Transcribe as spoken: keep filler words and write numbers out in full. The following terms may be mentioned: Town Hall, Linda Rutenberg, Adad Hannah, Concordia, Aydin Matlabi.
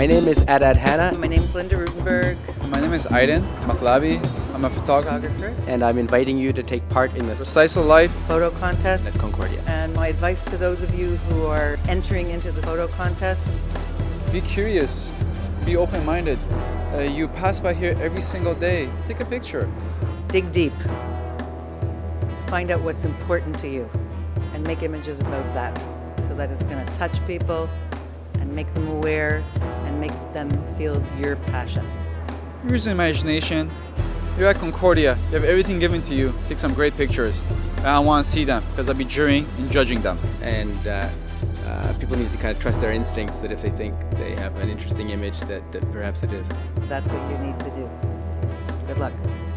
My name is Adad Hannah. My name is Linda Rutenberg. My name is Aydin Matlabi. I'm a photographer. And I'm inviting you to take part in the Slice of Life Photo Contest at Concordia. And my advice to those of you who are entering into the photo contest: be curious, be open-minded. Uh, you pass by here every single day. Take a picture. Dig deep. Find out what's important to you and make images about that, so that it's going to touch people and make them aware and make them feel your passion. Use your imagination. You're at Concordia. You have everything given to you. Take some great pictures. And I want to see them because I'll be jurying and judging them. And uh, uh, people need to kind of trust their instincts, that if they think they have an interesting image, that, that perhaps it is. That's what you need to do. Good luck.